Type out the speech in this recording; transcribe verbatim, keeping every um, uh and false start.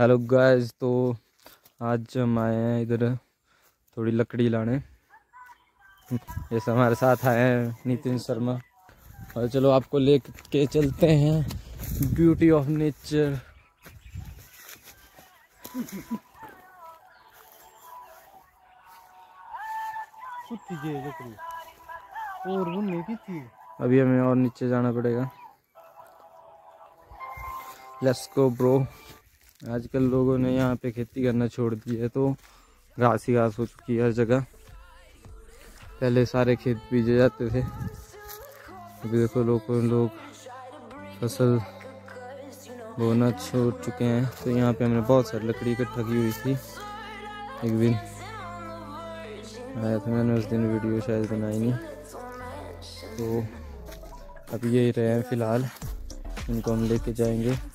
Hello guys, तो आज हम आए हैं इधर थोड़ी लकड़ी लाने। जैसे हमारे साथ आए हैं नितिन शर्मा। और चलो आपको ले के चलते हैं ब्यूटी ऑफ नेचर। अभी हमें और नीचे जाना पड़ेगा। Let's go bro. आजकल लोगों ने यहाँ पे खेती करना छोड़ दी है, तो घास ही घास हो चुकी है हर जगह। पहले सारे खेत बीजे जाते थे, अभी देखो लोगों लोग फसल बोना छोड़ चुके हैं। तो यहाँ पे हमने बहुत सारी लकड़ी इकट्ठा की हुई थी। एक दिन आया था मैंने, उस दिन वीडियो शायद बनाई नहीं। तो अब यही रहे हैं फिलहाल, इनको हम लेके जाएंगे।